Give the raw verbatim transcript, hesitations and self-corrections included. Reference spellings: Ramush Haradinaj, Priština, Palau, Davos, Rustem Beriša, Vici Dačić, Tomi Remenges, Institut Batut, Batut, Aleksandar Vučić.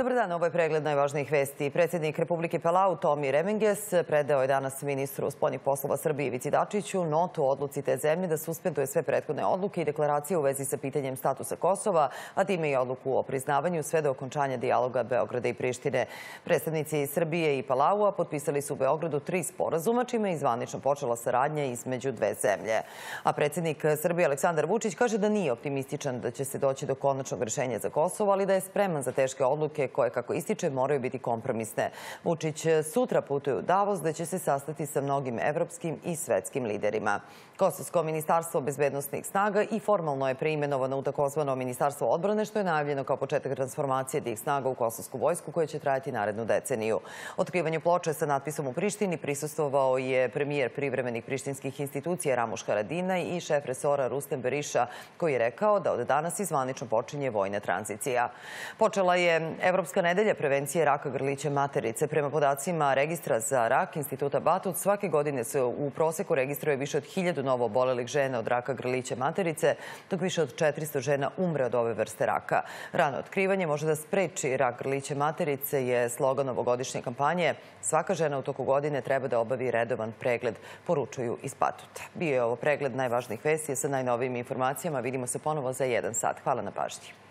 Dobar dan, ovo je pregled najvažnijih vesti. Predsjednik Republike Palau, Tomi Remenges, predao je danas ministru spoljnih poslova Srbije Vici Dačiću notu o odluci te zemlje da suspenduje sve prethodne odluke i deklaracije u vezi sa pitanjem statusa Kosova, a time i odluku o priznavanju sve do okončanja dijaloga Beograda i Prištine. Predstavnici Srbije i Palaua potpisali su u Beogradu tri sporazuma, čime je zvanično počela saradnja između dve zemlje. A predsjednik Srbije Aleksandar Vučić kaže da nije optimističan da će se doći do konačnog rešenja za Kosovo, ali da je spreman za teške odluke koje, kako ističe, moraju biti kompromisne. Vučić sutra putuje u Davos da će se sastati sa mnogim evropskim i svetskim liderima. Kosovsko ministarstvo bezbednosnih snaga i formalno je preimenovano u takozvano ministarstvo odbrane, što je najavljeno kao početak transformacije tih snaga u kosovsku vojsku koja će trajati narednu deceniju. Otkrivanju ploče sa natpisom u Prištini prisustvovao je premijer privremenih prištinskih institucija Ramush Haradinaj i šef resora Rustem Beriša, koji je rekao da od danas i zvanično počinje vojna tranzicija. Počela je Evropska nedelja prevencije raka grlića materice. Prema podacima registra za rak Instituta Batut, svake godine se u proseku registruje više od hiljadu novo obolelih žena od raka grlića materice, dok više od četiristo žena umre od ove vrste raka. Rano otkrivanje može da spreči rak grlića materice je slogan novogodišnje kampanje. Svaka žena u toku godine treba da obavi redovan pregled, poručuju iz Batuta. Bio je ovo pregled najvažnijih vesti sa najnovijim informacijama. Vidimo se ponovo za jedan sat. Hvala na pažnji.